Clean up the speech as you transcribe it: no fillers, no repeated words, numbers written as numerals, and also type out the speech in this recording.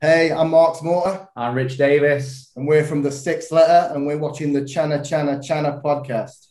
Hey, I'm Mark Smorter. I'm Rich Davis. And we're from The Sixth Letter, and we're watching the Channa Channa Channa Podcast.